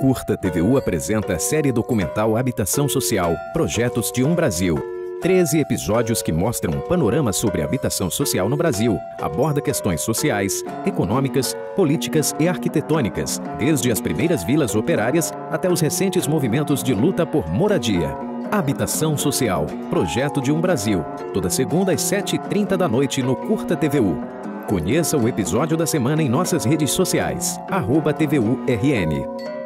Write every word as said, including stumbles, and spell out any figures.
Curta T V U apresenta a série documental Habitação Social, Projetos de um Brasil. treze episódios que mostram um panorama sobre a habitação social no Brasil. Aborda questões sociais, econômicas, políticas e arquitetônicas, desde as primeiras vilas operárias até os recentes movimentos de luta por moradia. Habitação Social, Projeto de um Brasil. Toda segunda às sete e trinta da noite no Curta T V U. Conheça o episódio da semana em nossas redes sociais, arroba T V U R N.